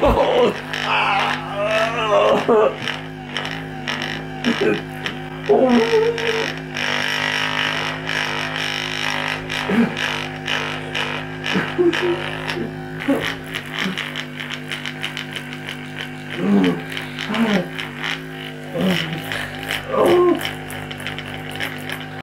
Oh,